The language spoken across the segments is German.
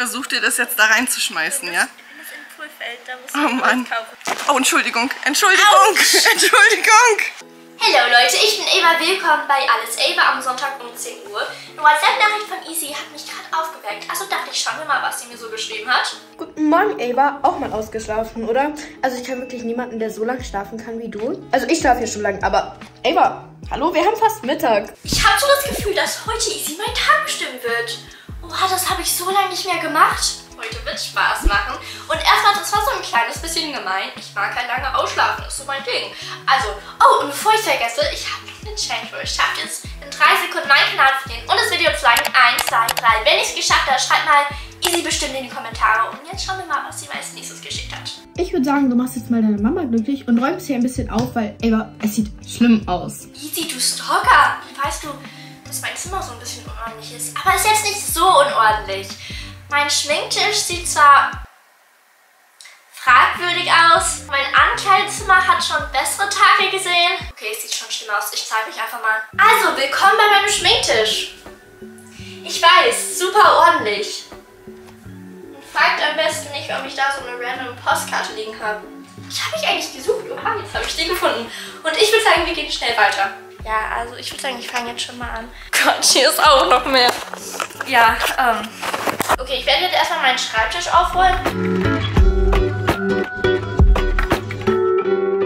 versucht, dir das jetzt da reinzuschmeißen, ja? Oh Mann. Oh, Entschuldigung. Entschuldigung. Entschuldigung. Hallo Leute, ich bin Ava. Willkommen bei Alles Ava am Sonntag um 10 Uhr. Eine WhatsApp-Nachricht von Isi hat mich gerade aufgeweckt. Also dachte ich, schauen wir mal, was sie mir so geschrieben hat. Guten Morgen, Ava. Auch mal ausgeschlafen, oder? Also ich kann wirklich niemanden, der so lange schlafen kann wie du. Also ich schlafe hier schon lange, aber Ava, hallo, wir haben fast Mittag. Ich habe so das Gefühl, dass heute Isi mein Tag bestimmen wird. Oha, das habe ich so lange nicht mehr gemacht. Heute wird Spaß machen. Und erstmal, das war so ein kleines bisschen gemein. Ich mag halt lange ausschlafen, ist so mein Ding. Also, oh, und bevor ich es vergesse, ich habe noch eine Challenge für euch. Schafft jetzt in 3 Sekunden meinen Kanal zu gehen und das Video zu liken. 1, 2, 3. Wenn ich es geschafft habe, schreibt mal Isi bestimmt in die Kommentare. Und jetzt schauen wir mal, was sie als nächstes geschickt hat. Ich würde sagen, du machst jetzt mal deine Mama glücklich und räumst hier ein bisschen auf, weil, Ava, es sieht schlimm aus. Isi, du Stalker! Weißt du, dass mein Zimmer so ein bisschen unordentlich ist? Aber ist jetzt nicht so unordentlich. Mein Schminktisch sieht zwar fragwürdig aus. Mein Ankleidezimmer hat schon bessere Tage gesehen. Okay, es sieht schon schlimm aus. Ich zeige euch einfach mal. Also, willkommen bei meinem Schminktisch. Ich weiß, super ordentlich. Und fragt am besten nicht, ob ich da so eine random Postkarte liegen habe. Was habe ich eigentlich gesucht? Oha, jetzt habe ich die gefunden. Und ich würde sagen, wir gehen schnell weiter. Ja, also ich würde sagen, ich fange jetzt schon mal an. Gott, hier ist auch noch mehr. Ja, Okay, ich werde jetzt erstmal meinen Schreibtisch aufräumen.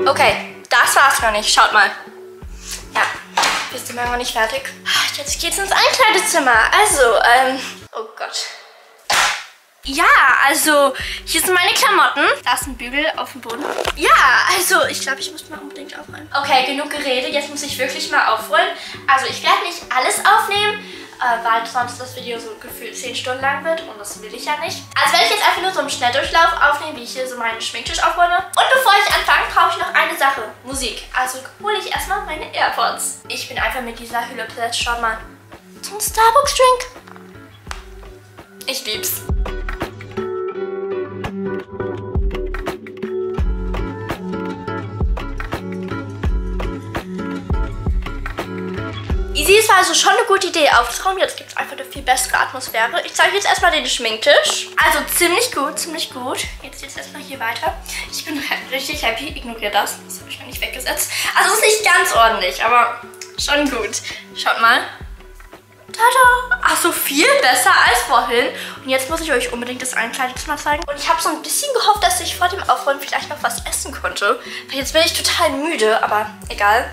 Okay, das war's noch nicht. Schaut mal. Ja, wir sind immer noch nicht fertig. Jetzt geht's ins Ankleidezimmer. Also, oh Gott. Ja, also, hier sind meine Klamotten. Da ist ein Bügel auf dem Boden. Ja, also, ich glaube, ich muss mal unbedingt aufräumen. Okay, genug Gerede. Jetzt muss ich wirklich mal aufräumen. Also, ich werde nicht alles aufnehmen, weil sonst das Video so gefühlt 10 Stunden lang wird und das will ich ja nicht. Also werde ich jetzt einfach nur so einen Schnelldurchlauf aufnehmen, wie ich hier so meinen Schminktisch aufräume. Und bevor ich anfange, brauche ich noch eine Sache. Musik. Also hole ich erstmal meine AirPods. Ich bin einfach mit dieser Hülle plätt. Schau mal. So ein Starbucks-Drink. Ich lieb's. Isi, es war also schon eine gute Idee aufzuräumen. Jetzt gibt es einfach eine viel bessere Atmosphäre. Ich zeige jetzt erstmal den Schminktisch. Also ziemlich gut, ziemlich gut. Jetzt geht es erstmal hier weiter. Ich bin richtig happy. Ignoriere das. Das habe ich noch nicht weggesetzt. Also es ist nicht ganz ordentlich, aber schon gut. Schaut mal. Tada! Ach so, viel besser als vorhin. Und jetzt muss ich euch unbedingt das Ankleidezimmer zeigen. Und ich habe so ein bisschen gehofft, dass ich vor dem Aufräumen vielleicht noch was essen konnte. Weil jetzt bin ich total müde, aber egal.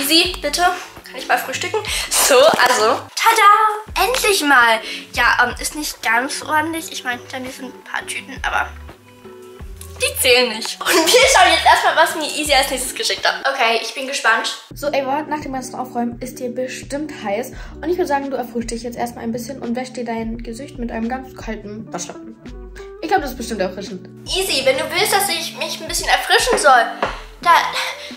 Isi, bitte. Kann ich mal frühstücken? So, also. Tada! Endlich mal! Ja, ist nicht ganz ordentlich. Ich meine, da sind ein paar Tüten, aber die zählen nicht. Und wir schauen jetzt erstmal, was mir Isi als nächstes geschickt hat. Okay, ich bin gespannt. So, Ava, nach dem ganzen Aufräumen ist dir bestimmt heiß. Und ich würde sagen, du erfrischst dich jetzt erstmal ein bisschen und wäschst dir dein Gesicht mit einem ganz kalten Waschlappen. Ich glaube, das ist bestimmt erfrischend. Isi, wenn du willst, dass ich mich ein bisschen erfrischen soll, da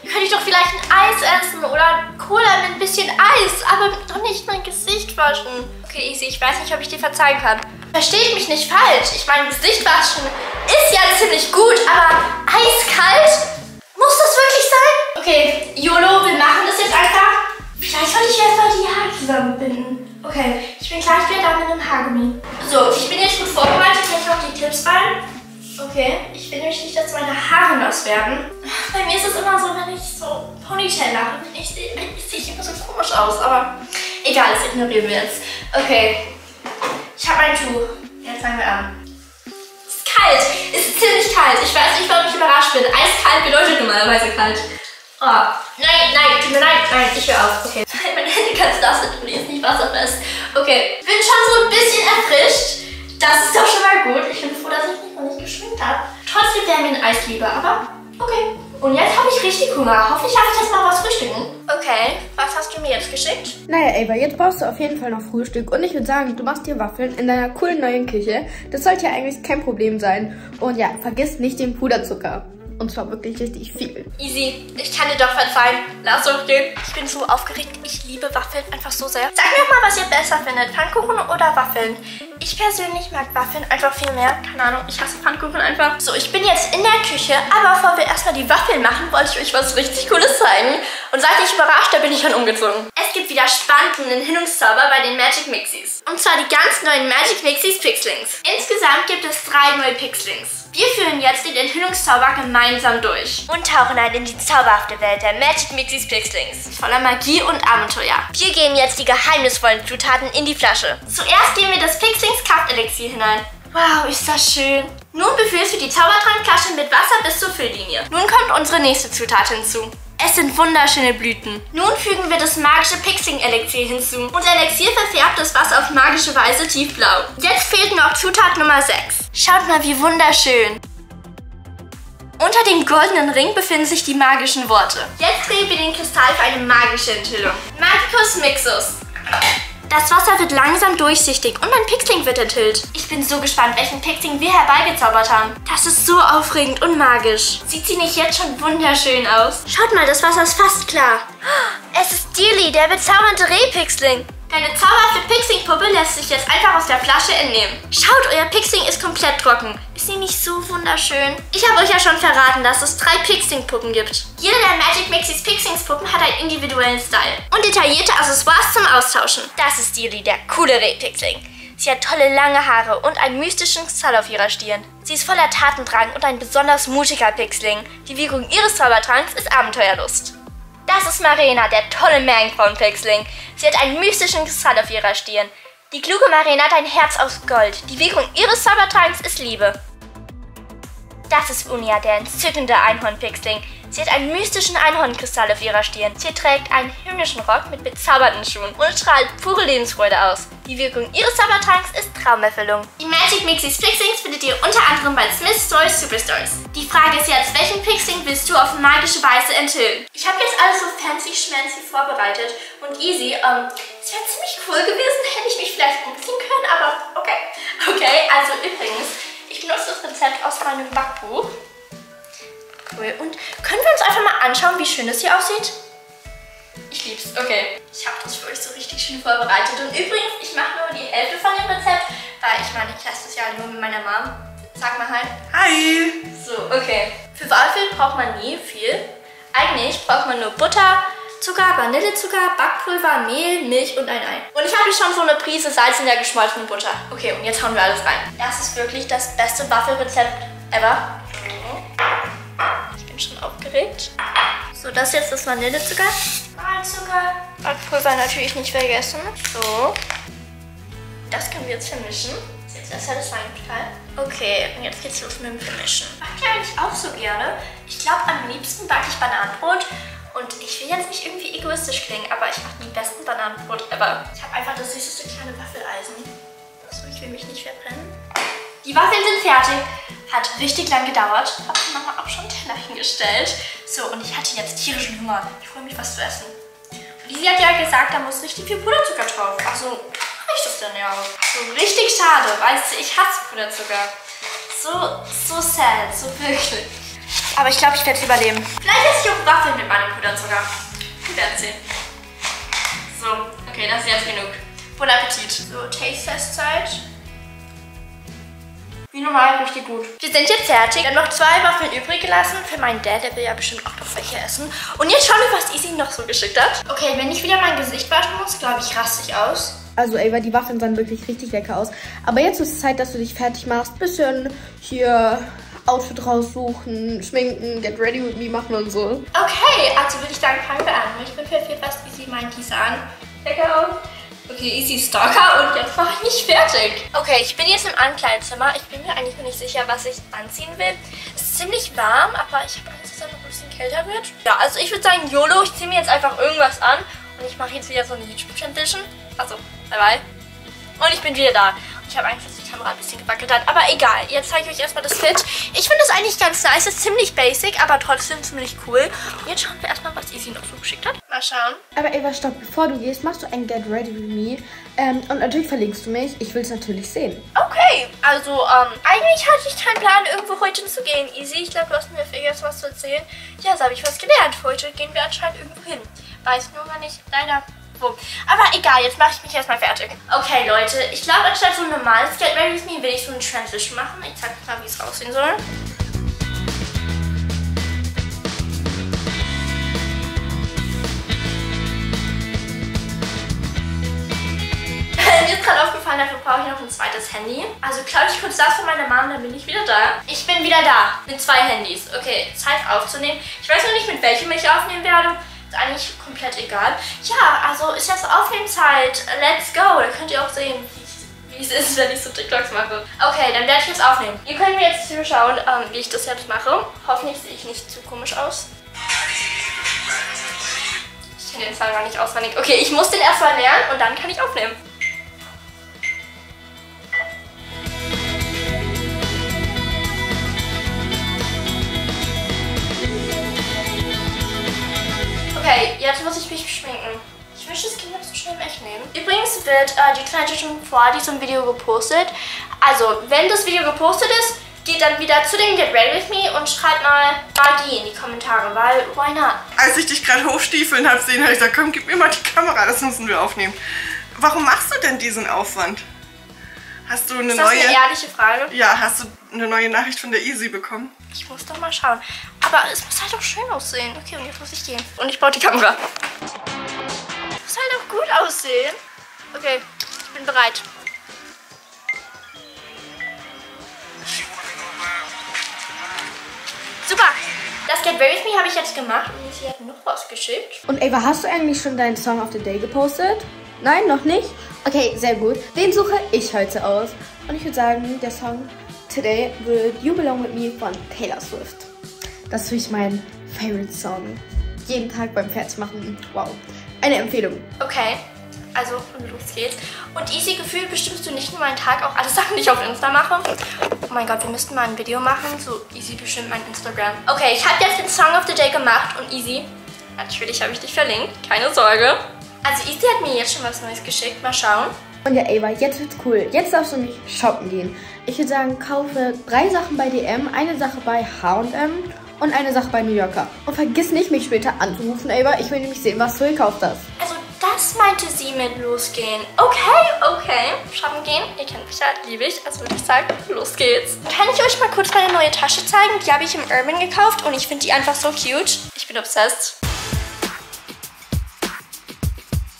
könnte ich doch vielleicht ein Eis essen oder Cola mit ein bisschen Eis, aber doch nicht mein Gesicht waschen. Okay, Isi, ich weiß nicht, ob ich dir verzeihen kann. Versteht mich nicht falsch. Ich meine, Gesicht waschen ist ja ziemlich gut, aber eiskalt? Muss das wirklich sein? Okay, YOLO, wir machen das jetzt einfach. Vielleicht sollte ich erstmal die Haare zusammenbinden. Okay, ich bin gleich wieder da mit einem Haargummi. So, ich bin jetzt gut vorbereitet. Jetzt noch die Clips rein. Okay, ich will nämlich nicht, dass meine Haare nass werden. Bei mir ist es immer so, wenn ich so Ponytail mache, sehe ich immer so komisch aus, aber egal, das ignorieren wir jetzt. Okay, ich habe ein Tuch. Jetzt fangen wir an. Es ist kalt, es ist ziemlich kalt. Ich weiß nicht, warum ich überrascht bin. Eiskalt bedeutet normalerweise kalt. Oh, nein, nein, tut mir leid, nein, ich höre auf. Okay, meine Hände ganz nass sind und die ist nicht wasserfest. Okay, bin schon so ein bisschen erfrischt. Das ist doch schon mal gut. Ich bin froh, dass ich mich noch nicht geschminkt habe. Trotzdem wäre mir ein Eis lieber, aber okay. Und jetzt habe ich richtig Hunger. Hoffentlich habe ich jetzt mal was frühstücken. Okay, was hast du mir jetzt geschickt? Naja, Ava, jetzt brauchst du auf jeden Fall noch Frühstück. Und ich würde sagen, du machst dir Waffeln in deiner coolen neuen Küche. Das sollte ja eigentlich kein Problem sein. Und ja, vergiss nicht den Puderzucker. Und zwar wirklich richtig viel. Isi, ich kann dir doch verzeihen. Lass uns gehen. Ich bin so aufgeregt. Ich liebe Waffeln einfach so sehr. Sag mir mal, was ihr besser findet. Pfannkuchen oder Waffeln? Ich persönlich mag Waffeln einfach viel mehr. Keine Ahnung, ich hasse Pfannkuchen einfach. So, ich bin jetzt in der Küche, aber bevor wir erstmal die Waffeln machen, wollte ich euch was richtig Cooles zeigen. Und seid nicht überrascht, da bin ich schon umgezogen. Es gibt wieder spannenden Hinungszauber bei den Magic Mixies. Und zwar die ganz neuen Magic Mixies Pixlings. Insgesamt gibt es 3 neue Pixlings. Wir führen jetzt den Enthüllungszauber gemeinsam durch und tauchen ein in die zauberhafte Welt der Magic Mixies Pixlings. Voller Magie und Abenteuer. Wir geben jetzt die geheimnisvollen Zutaten in die Flasche. Zuerst geben wir das Pixlings-Kraftelixier hinein. Wow, ist das schön. Nun befüllst du die Zaubertrankflasche mit Wasser bis zur Fülllinie. Nun kommt unsere nächste Zutat hinzu. Es sind wunderschöne Blüten. Nun fügen wir das magische Pixling-Elixier hinzu. Unser Elixier verfärbt das Wasser auf magische Weise tiefblau. Jetzt fehlt noch Zutat Nummer 6. Schaut mal, wie wunderschön. Unter dem goldenen Ring befinden sich die magischen Worte. Jetzt drehen wir den Kristall für eine magische Enthüllung. Magicus Mixus. Das Wasser wird langsam durchsichtig und ein Pixling wird enthüllt. Ich bin so gespannt, welchen Pixling wir herbeigezaubert haben. Das ist so aufregend und magisch. Sieht sie nicht jetzt schon wunderschön aus? Schaut mal, das Wasser ist fast klar. Es ist Dilli, der bezaubernde Rehpixling. Deine zauberhafte Pixling-Puppe lässt sich jetzt einfach aus der Flasche entnehmen. Schaut, euer Pixling ist komplett trocken. Ist sie nicht so wunderschön? Ich habe euch ja schon verraten, dass es 3 Pixling-Puppen gibt. Jede der Magic Mixies Pixlings-Puppen hat einen individuellen Style und detaillierte Accessoires zum Austauschen. Das ist Dilli, der coole Rehpixling. Sie hat tolle lange Haare und einen mystischen Kristall auf ihrer Stirn. Sie ist voller Tatendrang und ein besonders mutiger Pixling. Die Wirkung ihres Zaubertranks ist Abenteuerlust. Das ist Marina, der tolle Meerjungfrauen-Pixling. Sie hat einen mystischen Kristall auf ihrer Stirn. Die kluge Marina hat ein Herz aus Gold. Die Wirkung ihres Zaubertranks ist Liebe. Das ist Unia, der entzückende Einhorn-Pixling. Sie hat einen mystischen Einhornkristall auf ihrer Stirn. Sie trägt einen himmlischen Rock mit bezauberten Schuhen und strahlt pure Lebensfreude aus. Die Wirkung ihres Zaubertranks ist Traumerfüllung. Die Magic Mixies Pixlings findet ihr unter anderem bei Smith's Toys Superstores. Die Frage ist jetzt, welchen Pixling willst du auf magische Weise enthüllen? Ich habe jetzt alles so fancy-schmancy vorbereitet und Isi, es wäre ziemlich cool gewesen, hätte ich mich vielleicht umziehen können, aber okay. Okay, also übrigens, ich benutze das Rezept aus meinem Backbuch. Cool. Und können wir uns einfach mal anschauen, wie schön es hier aussieht? Ich lieb's. Okay. Ich habe das für euch so richtig schön vorbereitet. Und übrigens, ich mache nur die Hälfte von dem Rezept, weil ich meine, ich lasse das ja nur mit meiner Mom. Sag mal halt. Hi! So, okay. Für Walfel braucht man nie viel. Eigentlich braucht man nur Butter, Zucker, Vanillezucker, Backpulver, Mehl, Milch und ein Ei. Und ich habe schon so eine Prise Salz in der geschmolzenen Butter. Okay, und jetzt hauen wir alles rein. Das ist wirklich das beste Waffelrezept ever. Ich bin schon aufgeregt. So, das jetzt ist Vanillezucker. Mahlzucker. Backpulver natürlich nicht vergessen. So. Das können wir jetzt vermischen. Das ist jetzt erst das Feinmetall. Okay, und jetzt geht's los mit dem Vermischen. Backt ihr eigentlich auch so gerne? Ich glaube, am liebsten backe ich Bananenbrot. Und ich will jetzt nicht irgendwie egoistisch klingen, aber ich mache die besten Bananenbrot ever. Ich habe einfach das süßeste kleine Waffeleisen. Also ich will mich nicht verbrennen. Die Waffeln sind fertig. Hat richtig lang gedauert. Habe die Mama auch schon einen Teller hingestellt. So, und ich hatte jetzt tierischen Hunger. Ich freue mich, was zu essen. Und Isi hat ja gesagt, da muss richtig viel Puderzucker drauf. Also mache ich das denn ja auch. So richtig schade, weißt du, ich hasse Puderzucker. So sad, so wirklich. Aber ich glaube, ich werde es überleben. Vielleicht esse ich auch Waffeln mit meinem Puderzucker. Wir werden sehen. So, okay, das ist jetzt genug. Bon Appetit. So, Taste-Test-Zeit. Wie normal, richtig gut. Wir sind jetzt fertig. Ich habe noch 2 Waffeln übrig gelassen. Für meinen Dad, der will ja bestimmt auch noch welche essen. Und jetzt schauen wir, was Isi noch so geschickt hat. Okay, wenn ich wieder mein Gesicht waschen muss, glaube ich, raste ich aus. Also Ava, die Waffeln sahen wirklich richtig lecker aus. Aber jetzt ist es Zeit, dass du dich fertig machst. Bisschen hier Outfit raussuchen, schminken, Get Ready With Me machen und so. Okay, also würde ich sagen, fangen wir an. Ich bin für fast Isi meint diese an. Lecker aus. Okay, Isi Stalker und jetzt mache ich mich fertig. Okay, ich bin jetzt im Ankleidezimmer. Ich bin mir eigentlich noch nicht sicher, was ich anziehen will. Es ist ziemlich warm, aber ich habe Angst, dass es noch ein bisschen kälter wird. Ja, also ich würde sagen, YOLO, ich ziehe mir jetzt einfach irgendwas an und ich mache jetzt wieder so eine YouTube-Transition. Also, bye bye. Und ich bin wieder da. Ich habe Angst, dass die Kamera ein bisschen gewackelt hat. Aber egal, jetzt zeige ich euch erstmal das Fit. Ich finde das eigentlich ganz nice. Ist ziemlich basic, aber trotzdem ziemlich cool. Und jetzt schauen wir erstmal, was Isi noch so geschickt hat. Mal schauen. Aber Ava, stopp. Bevor du gehst, machst du ein Get Ready With Me. Und natürlich verlinkst du mich. Ich will es natürlich sehen. Okay, also eigentlich hatte ich keinen Plan, irgendwo heute zu gehen, Isi. Ich glaube, du hast mir vergessen, was zu erzählen. Ja, so habe ich was gelernt. Heute gehen wir anscheinend irgendwo hin. Weiß nur gar nicht, leider. Aber egal, jetzt mache ich mich erstmal fertig. Okay, Leute, ich glaube, anstatt so ein normales Get Ready With Me will ich so eine Transition machen. Ich zeig euch mal, wie es aussehen soll. Mir ist gerade aufgefallen, dafür brauche ich noch ein zweites Handy. Also klaue ich kurz das von meiner Mom, dann bin ich wieder da. Ich bin wieder da mit zwei Handys. Okay, Zeit aufzunehmen. Ich weiß noch nicht, mit welchem ich aufnehmen werde. Ist eigentlich komplett egal. Ja, also ist jetzt Aufnehmzeit. Let's go. Da könnt ihr auch sehen, wie es ist, wenn ich so TikToks mache. Okay, dann werde ich jetzt aufnehmen. Ihr könnt mir jetzt zuschauen, wie ich das jetzt mache. Hoffentlich sehe ich nicht zu komisch aus. Ich kenne den Fall gar nicht auswendig. Okay, ich muss den erstmal lernen und dann kann ich aufnehmen. Okay, jetzt muss ich mich schminken. Ich wünschte, das Kind nicht so schnell im Echt nehmen. Übrigens wird die Transition vor diesem Video gepostet. Also, wenn das Video gepostet ist, geht dann wieder zu dem Get Ready With Me und schreibt mal Magie in die Kommentare, weil why not? Als ich dich gerade hochstiefeln habe sehen, habe ich gesagt, komm, gib mir mal die Kamera, das müssen wir aufnehmen. Warum machst du denn diesen Aufwand? Hast du eine ist das neue... eine ehrliche Frage? Ja, hast du eine neue Nachricht von der Isi bekommen? Ich muss doch mal schauen. Aber es muss halt auch schön aussehen. Okay, und jetzt muss ich gehen. Und ich baue die Kamera. Muss halt auch gut aussehen. Okay, ich bin bereit. Super! Das Get Ready With Me habe ich jetzt gemacht. Und sie hat noch was geschickt. Und Ava, hast du eigentlich schon deinen Song of the Day gepostet? Nein, noch nicht? Okay, sehr gut. Den suche ich heute aus. Und ich würde sagen, der Song Today wird You Belong With Me von Taylor Swift. Das ist wirklich mein Favorite Song. Jeden Tag beim Fertigmachen. Wow. Eine Empfehlung. Okay, also los geht's. Und Easy Gefühl bestimmst du nicht nur meinen Tag, auch alle Sachen, die ich auf Insta mache. Oh mein Gott, wir müssten mal ein Video machen. So Easy bestimmt mein Instagram. Okay, ich habe jetzt den Song of the Day gemacht und Easy, natürlich habe ich dich verlinkt. Keine Sorge. Also Isi hat mir jetzt schon was Neues geschickt, mal schauen. Und ja Ava, jetzt wird's cool. Jetzt darfst du nämlich shoppen gehen. Ich würde sagen, kaufe 3 Sachen bei DM, eine Sache bei H&M und eine Sache bei New Yorker. Und vergiss nicht, mich später anzurufen, Ava. Ich will nämlich sehen, was du gekauft hast. Also das meinte sie mit losgehen. Okay, okay. Shoppen gehen, ihr kennt mich ja, liebe ich. Also würde ich sagen, los geht's. Kann ich euch mal kurz meine neue Tasche zeigen? Die habe ich im Urban gekauft und ich finde die einfach so cute. Ich bin obsessed.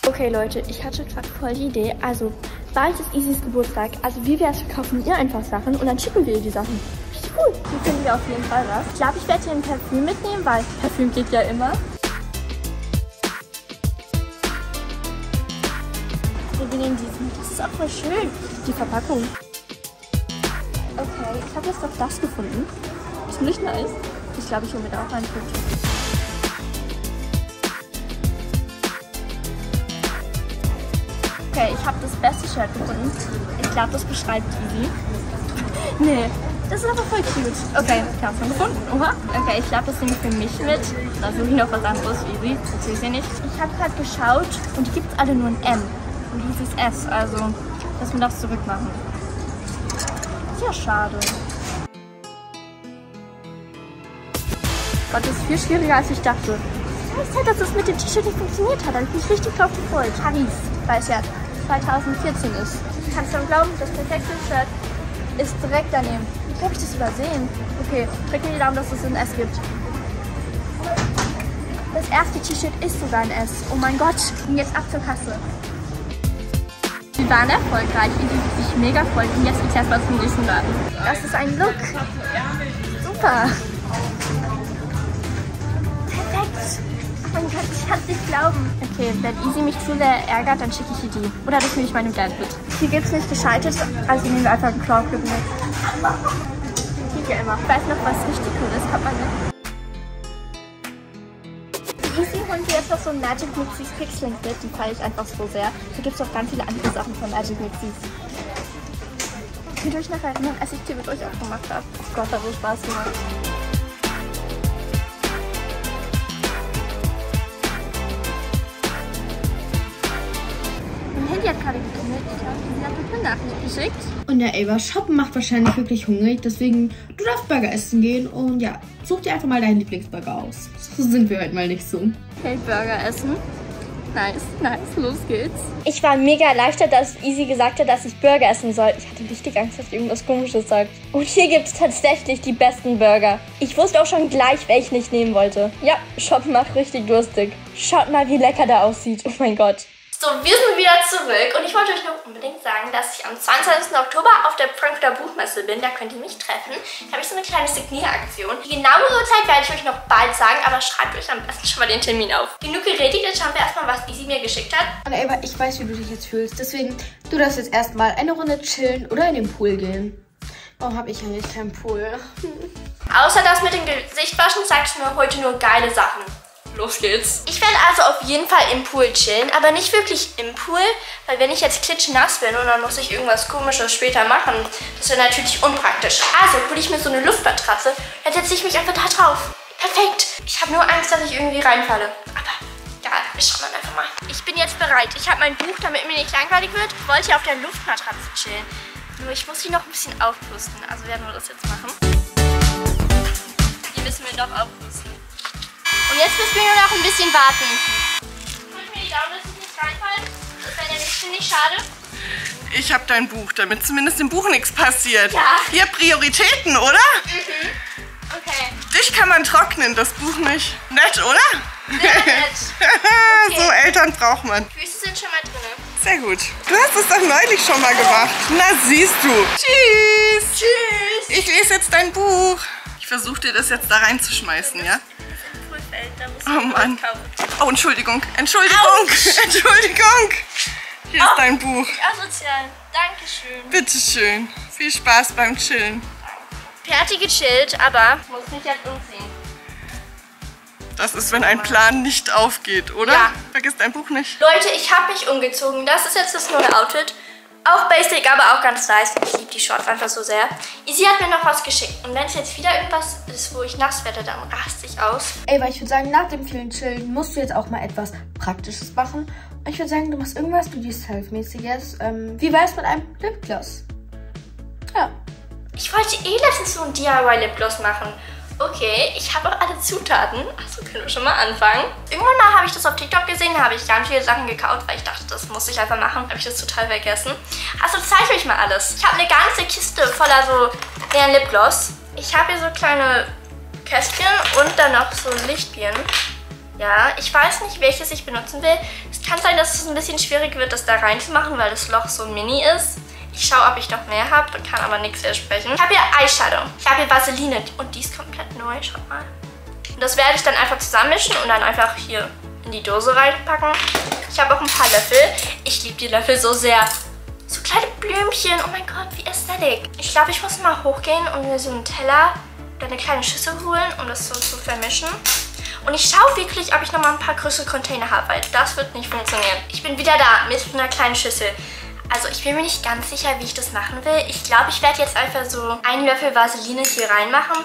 Okay Leute, ich hatte gerade voll die Idee, also bald ist Isis Geburtstag, also wie wäre es, wir kaufen ihr einfach Sachen und dann schicken wir ihr die Sachen. Richtig cool, hier finden wir auf jeden Fall was. Ich glaube, ich werde hier ein Parfüm mitnehmen, weil Parfüm geht ja immer. Wir nehmen diesen, das ist auch voll schön, die Verpackung. Okay, ich habe jetzt doch das gefunden, ist nicht nice. Ich glaube, ich hole mir da auch ein Parfüm. Okay, ich habe das beste Shirt gefunden. Ich glaube, das beschreibt Lily. Nee, das ist aber voll cute. Okay, ich habe es gefunden, oha. Okay, ich glaube, das nehme ich für mich mit. Da suche ich noch was anderes, Lily. Das weiß ich nicht. Ich habe gerade geschaut und die gibt es alle nur in M. Und dieses S, also dass wir das zurückmachen. Ist ja schade. Gott, das ist viel schwieriger, als ich dachte. Ich weiß halt, dass es mit dem T-Shirt nicht funktioniert hat. Da habe ich mich richtig drauf gefreut. Paris, weil es ja 2014 ist. Kannst du mir glauben, das perfekte Shirt ist direkt daneben. Wie habe ich das übersehen? Okay, drück mir die Daumen, dass es ein S gibt. Das erste T-Shirt ist sogar ein S. Oh mein Gott. Und jetzt ab zur Kasse. Die waren erfolgreich. Die sich mega freuen. Und jetzt geht's erstmal zum nächsten Laden. Das ist ein Look. Super. Perfekt. Oh mein Gott, ich kann es nicht glauben. Okay, wenn Isi mich zu sehr ärgert, dann schicke ich ihr die. Oder das nehme ich meinem Dad mit. Hier gibt es nicht geschaltet, also nehmen wir einfach einen Claw-Clip mit. Geht ja immer. Ich weiß noch, was richtig cool ist. Kommt mal mit. Isi holt mir jetzt noch so ein Magic Mixies Pixlings mit. Die feiere ich einfach so sehr. Hier gibt es auch ganz viele andere Sachen von Magic Mixies. Ich will euch nachher erinnern, als ich die mit euch auch gemacht habe. Oh Gott, hat so Spaß gemacht. Die hat gerade geklingelt. Ich glaube, sie hat eine Nachricht geschickt. Und ja, Ava, shoppen macht wahrscheinlich wirklich hungrig. Deswegen, du darfst Burger essen gehen. Und ja, such dir einfach mal deinen Lieblingsburger aus. So sind wir heute mal nicht so. Okay, Burger essen. Nice. Los geht's. Ich war mega erleichtert, dass Isi gesagt hat, dass ich Burger essen soll. Ich hatte richtig Angst, dass sie irgendwas Komisches sagt. Und hier gibt's tatsächlich die besten Burger. Ich wusste auch schon gleich, welchen ich nehmen wollte. Ja, Shoppen macht richtig durstig. Schaut mal, wie lecker der aussieht. Oh mein Gott. So, wir sind wieder zurück und ich wollte euch noch unbedingt sagen, dass ich am 22. Oktober auf der Frankfurter Buchmesse bin. Da könnt ihr mich treffen. Da habe ich so eine kleine Signieraktion. Die genauere Zeit werde ich euch noch bald sagen, aber schreibt euch am besten schon mal den Termin auf. Genug geredet, jetzt schauen wir erstmal, was Isi mir geschickt hat. Und Ava, ich weiß, wie du dich jetzt fühlst. Deswegen, du darfst jetzt erstmal eine Runde chillen oder in den Pool gehen. Warum habe ich ja nicht keinen Pool? Außer das mit dem Gesichtwaschen zeigt mir heute nur geile Sachen. Los geht's. Ich werde also auf jeden Fall im Pool chillen, aber nicht wirklich im Pool, weil wenn ich jetzt klitschnass bin und dann muss ich irgendwas Komisches später machen, das wäre natürlich unpraktisch. Also hole ich mir so eine Luftmatratze, dann setze ich mich einfach da drauf. Perfekt. Ich habe nur Angst, dass ich irgendwie reinfalle. Aber ja, wir schauen einfach mal. Ich bin jetzt bereit. Ich habe mein Buch, damit mir nicht langweilig wird, wollte ich auf der Luftmatratze chillen. Nur ich muss sie noch ein bisschen aufpusten, also werden wir das jetzt machen. Die müssen wir noch aufpusten. Und jetzt müssen wir nur noch ein bisschen warten. Drück mir die Daumen, dass ich nicht reinfallen. Das wäre nämlich ziemlich schade. Ich habe dein Buch, damit zumindest dem Buch nichts passiert. Ja. Ihr habt Prioritäten, oder? Mhm. Okay. Dich kann man trocknen, das Buch nicht. Nett, oder? Sehr nett. Okay. So Eltern braucht man. Füße sind schon mal drin. Sehr gut. Du hast es doch neulich schon mal gemacht. Na, siehst du. Tschüss. Tschüss. Ich lese jetzt dein Buch. Ich versuche dir das jetzt da reinzuschmeißen, ja? Oh Mann. Oh, Entschuldigung. Entschuldigung. Ouch. Entschuldigung. Hier ist dein Buch. Asozial. Dankeschön. Bitteschön. Viel Spaß beim Chillen. Fertig gechillt, aber muss nicht jetzt umziehen. Das ist, wenn ein Plan nicht aufgeht, oder? Ja. Vergiss dein Buch nicht. Leute, ich habe mich umgezogen. Das ist jetzt das neue Outfit. Auch basic, aber auch ganz nice. Ich liebe die Shorts einfach so sehr. Isi hat mir noch was geschickt. Und wenn es jetzt wieder irgendwas ist, wo ich nass werde, dann raste ich aus. Ey, weil ich würde sagen, nach dem vielen Chillen musst du jetzt auch mal etwas Praktisches machen. Und ich würde sagen, du machst irgendwas Do-Yourself-mäßiges. Wie wär's mit einem Lipgloss? Ja. Ich wollte eh letztens so ein DIY-Lipgloss machen. Okay, ich habe auch alle Zutaten. Achso, können wir schon mal anfangen. Irgendwann mal habe ich das auf TikTok gesehen, da habe ich ganz viele Sachen gekauft, weil ich dachte, das muss ich einfach machen. Habe ich das total vergessen. Also zeige ich euch mal alles. Ich habe eine ganze Kiste voller so Lipgloss. Ich habe hier so kleine Kästchen und dann noch so Lichtbirnen. Ja, ich weiß nicht, welches ich benutzen will. Es kann sein, dass es ein bisschen schwierig wird, das da reinzumachen, weil das Loch so mini ist. Ich schaue, ob ich noch mehr habe, kann aber nichts versprechen. Ich habe hier Eyeshadow. Ich habe hier Vaseline und die ist komplett neu, schaut mal. Und das werde ich dann einfach zusammenmischen und dann einfach hier in die Dose reinpacken. Ich habe auch ein paar Löffel. Ich liebe die Löffel so sehr. So kleine Blümchen, oh mein Gott, wie ästhetisch. Ich glaube, ich muss mal hochgehen und mir so einen Teller oder eine kleine Schüssel holen, um das so zu vermischen. Und ich schaue wirklich, ob ich nochmal ein paar größere Container habe, weil das wird nicht funktionieren. Ich bin wieder da mit einer kleinen Schüssel. Also ich bin mir nicht ganz sicher, wie ich das machen will. Ich glaube, ich werde jetzt einfach so einen Löffel Vaseline hier reinmachen,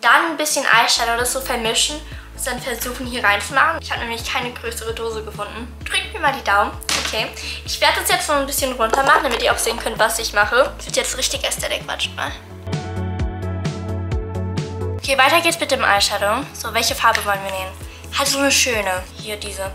dann ein bisschen Eyeshadow das so vermischen und dann versuchen hier reinzumachen. Ich habe nämlich keine größere Dose gefunden. Drückt mir mal die Daumen. Okay, ich werde das jetzt so ein bisschen runter machen, damit ihr auch sehen könnt, was ich mache. Das wird jetzt richtig ästhetisch, wartet mal. Okay, weiter geht's mit dem Eyeshadow. So, welche Farbe wollen wir nehmen? Halt so eine schöne. Hier diese.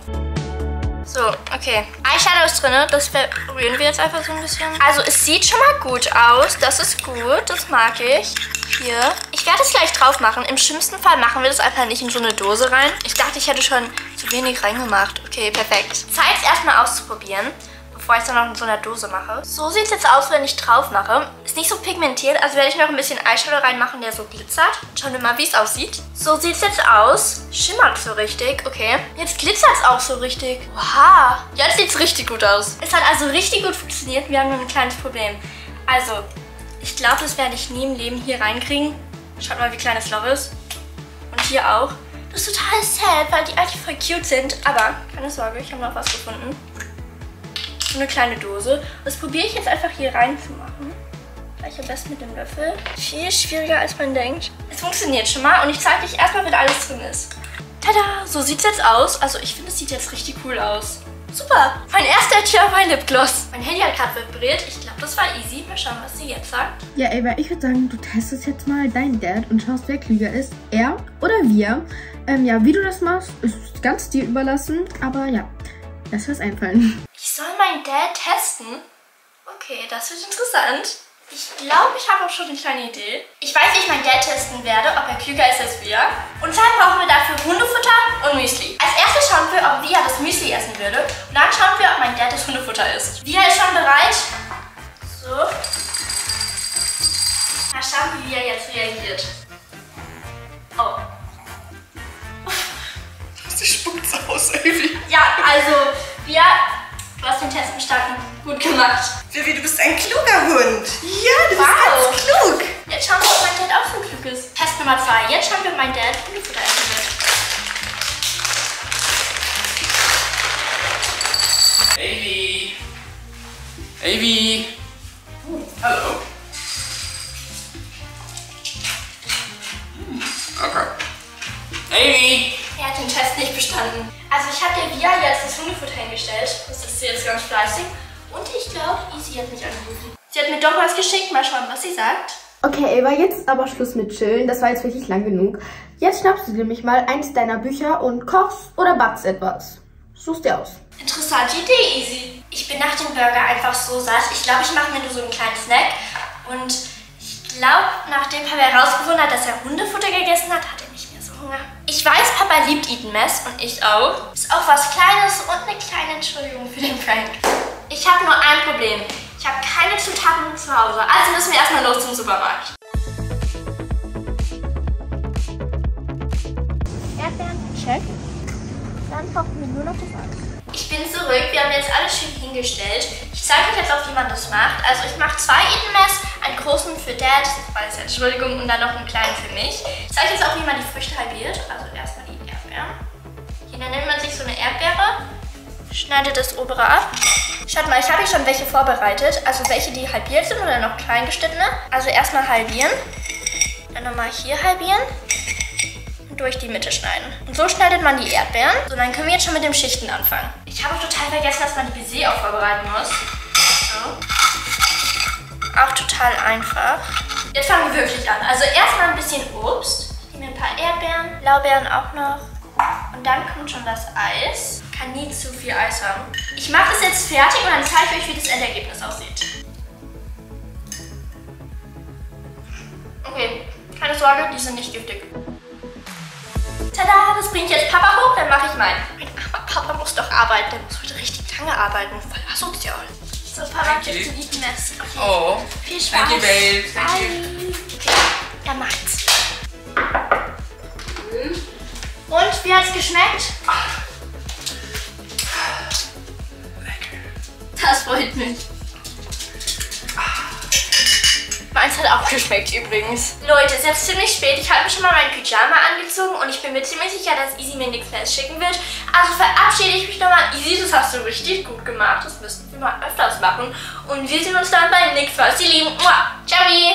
So, okay. Eyeshadow ist drin, das verrühren wir jetzt einfach so ein bisschen. Also es sieht schon mal gut aus, das ist gut, das mag ich. Hier. Ich werde es gleich drauf machen. Im schlimmsten Fall machen wir das einfach nicht in so eine Dose rein. Ich dachte, ich hätte schon zu wenig reingemacht. Okay, perfekt. Zeit es erstmal auszuprobieren, bevor ich es dann noch in so einer Dose mache. So sieht es jetzt aus, wenn ich drauf mache. Ist nicht so pigmentiert, also werde ich noch ein bisschen Eyeshadow reinmachen, der so glitzert. Schauen wir mal, wie es aussieht. So sieht es jetzt aus. Schimmert so richtig, okay. Jetzt glitzert es auch so richtig. Wow, jetzt sieht es richtig gut aus. Es hat also richtig gut funktioniert, wir haben nur ein kleines Problem. Also, ich glaube, das werde ich nie im Leben hier reinkriegen. Schaut mal, wie klein das Loch ist. Und hier auch. Das ist total sad, weil die eigentlich voll cute sind. Aber, keine Sorge, ich habe noch was gefunden. So eine kleine Dose. Das probiere ich jetzt einfach hier reinzumachen. Gleich am besten mit dem Löffel. Viel schwieriger, als man denkt. Es funktioniert schon mal und ich zeige euch erstmal, wenn alles drin ist. Tada! So sieht es jetzt aus. Also ich finde, es sieht jetzt richtig cool aus. Super! Mein erster DIY-Lipgloss. Mein Handy hat gerade vibriert. Ich glaube, das war Isi. Mal schauen, was sie jetzt sagt. Ja, Ava, ich würde sagen, du testest jetzt mal deinen Dad und schaust, wer klüger ist. Er oder wir. Ja, wie du das machst, ist ganz dir überlassen. Aber ja, erst was einfallen. Ich soll meinen Dad testen? Okay, das wird interessant. Ich glaube, ich habe auch schon eine kleine Idee. Ich weiß, wie ich meinen Dad testen werde, ob er klüger ist als wir. Und zwar brauchen wir dafür Hundefutter und Müsli. Als erstes schauen wir, ob Via das Müsli essen würde. Und dann schauen wir, ob mein Dad das Hundefutter isst. Via ist schon bereit. So. Mal schauen, wie Via jetzt reagiert. Oh. Sie spuckt's aus, irgendwie. Ja, also Via, du hast den Test mit Starken gut gemacht. Vivi, du bist ein kluger Hund. Ja, du bist ganz klug. Jetzt schauen wir, ob mein Dad auch so klug ist. Test Nummer 2. Jetzt schauen wir, ob mein Dad Hundefutter essen wird. Baby. Baby. Hallo. Okay. Baby. Er hat den Test nicht bestanden. Also ich habe der Via jetzt das Hundefutter hingestellt. Das ist jetzt ganz fleißig. Und ich glaube, Isi hat mich angerufen. Sie hat mir doch was geschickt. Mal schauen, was sie sagt. Okay, Ava, jetzt ist aber Schluss mit Chillen. Das war jetzt wirklich lang genug. Jetzt schnappst du dir nämlich mal eins deiner Bücher und kochst oder backst etwas. Suchst dir aus. Interessante Idee, Isi. Ich bin nach dem Burger einfach so satt. Ich glaube, ich mache mir nur so einen kleinen Snack. Und ich glaube, nachdem Papa herausgefunden hat, dass er Hundefutter gegessen hat, hat er nicht mehr so Hunger. Ich weiß, Papa liebt Eat Mess und ich auch. Ist auch was Kleines und eine kleine Entschuldigung für den Prank. Ich habe nur ein Problem. Ich habe keine Zutaten zu Hause. Also müssen wir erstmal los zum Supermarkt. Erdbeeren, check. Dann kaufen wir nur noch das Eis. Ich bin zurück. Wir haben jetzt alles schön hingestellt. Ich zeige euch jetzt auch, wie man das macht. Also ich mache 2 Eat-Mess, einen großen für Dad, weiß, Entschuldigung, und dann noch einen kleinen für mich. Ich zeige jetzt auch, wie man die Früchte halbiert. Also erstmal die Erdbeeren. Hier, dann nimmt man sich so eine Erdbeere, schneidet das obere ab. Schaut mal, ich habe hier schon welche vorbereitet, also welche, die halbiert sind oder noch klein geschnittene. Also erstmal halbieren, dann nochmal hier halbieren und durch die Mitte schneiden. Und so schneidet man die Erdbeeren. So, dann können wir jetzt schon mit dem Schichten anfangen. Ich habe auch total vergessen, dass man die Baiser auch vorbereiten muss. So. Auch total einfach. Jetzt fangen wir wirklich an. Also erstmal ein bisschen Obst. Ich nehme ein paar Erdbeeren, Blaubeeren auch noch. Und dann kommt schon das Eis. Kann nie zu viel Eis haben. Ich mache das jetzt fertig und dann zeige ich euch, wie das Endergebnis aussieht. Okay, keine Sorge, die sind nicht giftig. Tada, das bringt jetzt Papa hoch, dann mache ich meinen. Mein armer Papa muss doch arbeiten, der muss heute richtig lange arbeiten. Voll asozial. So, Papa, gibt's ein Eat-Mess. Okay. Oh, viel Spaß. Danke, Babe. Bye. Okay, dann macht's. Und, wie hat's geschmeckt? Das freut mich. Meins hat auch geschmeckt übrigens. Leute, es ist jetzt ziemlich spät. Ich habe schon mal mein Pyjama angezogen und ich bin mir ziemlich sicher, dass Isi mir nichts mehr schicken wird. Also verabschiede ich mich nochmal. Isi, das hast du richtig gut gemacht. Das müssten wir mal öfters machen. Und wir sehen uns dann beim nächsten Mal. Sie lieben. Ciao.